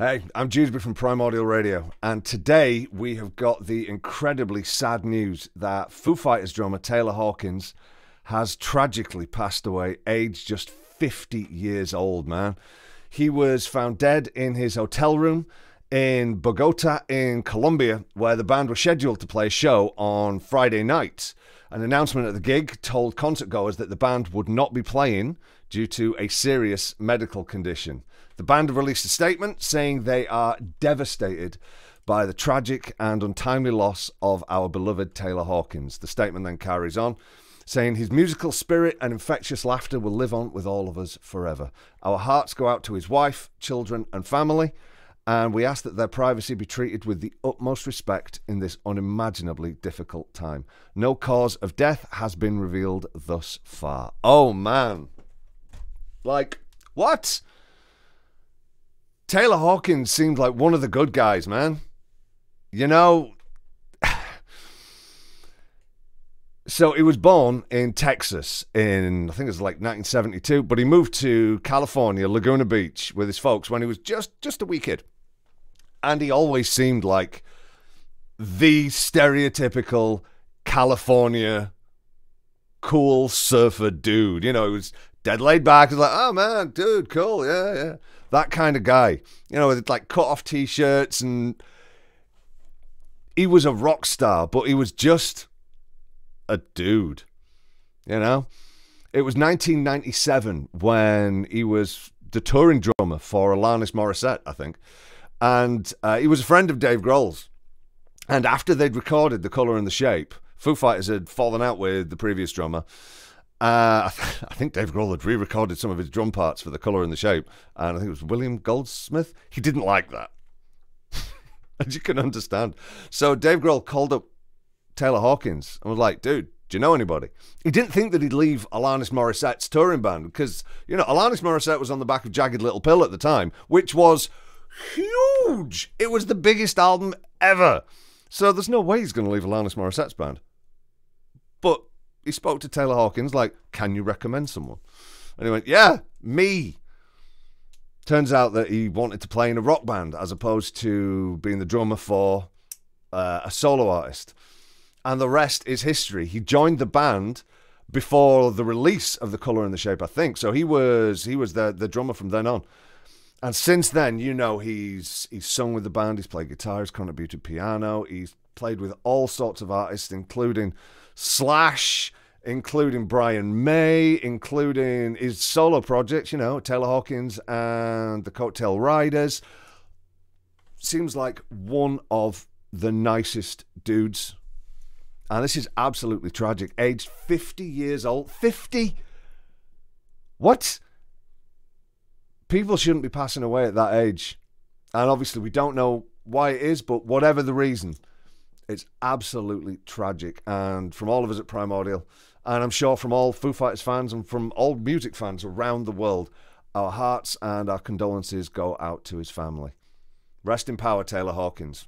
Hey, I'm Jude from Primordial Radio, and today we have got the incredibly sad news that Foo Fighters drummer Taylor Hawkins has tragically passed away, aged just 50 years old, man. He was found dead in his hotel room in Bogota in Colombia, where the band were scheduled to play a show on Friday night. An announcement at the gig told concertgoers that the band would not be playing due to a serious medical condition. The band have released a statement saying they are devastated by the tragic and untimely loss of our beloved Taylor Hawkins. The statement then carries on, saying his musical spirit and infectious laughter will live on with all of us forever. Our hearts go out to his wife, children and family, and we ask that their privacy be treated with the utmost respect in this unimaginably difficult time. No cause of death has been revealed thus far. Oh, man. Like, what? Taylor Hawkins seemed like one of the good guys, man. You know... So he was born in Texas in, I think it was like 1972, but he moved to California, Laguna Beach, with his folks when he was just a wee kid. And he always seemed like the stereotypical California cool surfer dude. You know, he was dead laid back. He was like, oh man, dude, cool, yeah, yeah. That kind of guy. You know, with like cut off t-shirts, and he was a rock star, but he was just... a dude, you know. It was 1997 when he was the touring drummer for Alanis Morissette, I think, and he was a friend of Dave Grohl's. And after they'd recorded The Colour and the Shape, Foo Fighters had fallen out with the previous drummer. I think Dave Grohl had re-recorded some of his drum parts for The Colour and the Shape, and I think it was William Goldsmith. He didn't like that, as you can understand. So Dave Grohl called up Taylor Hawkins and was like, dude, do you know anybody? He didn't think that he'd leave Alanis Morissette's touring band because, you know, Alanis Morissette was on the back of Jagged Little Pill at the time, which was huge. It was the biggest album ever. So there's no way he's going to leave Alanis Morissette's band. But he spoke to Taylor Hawkins like, can you recommend someone? And he went, yeah, me. Turns out that he wanted to play in a rock band as opposed to being the drummer for a solo artist. And the rest is history. He joined the band before the release of The Colour and the Shape, I think. So he was the drummer from then on. And since then, you know, he's sung with the band, he's played guitar, he's contributed piano, he's played with all sorts of artists, including Slash, including Brian May, including his solo projects, you know, Taylor Hawkins and the Coattail Riders. Seems like one of the nicest dudes. And this is absolutely tragic. Aged 50 years old. 50? What? People shouldn't be passing away at that age. And obviously we don't know why it is, but whatever the reason, it's absolutely tragic. And from all of us at Primordial, and I'm sure from all Foo Fighters fans and from all music fans around the world, our hearts and our condolences go out to his family. Rest in power, Taylor Hawkins.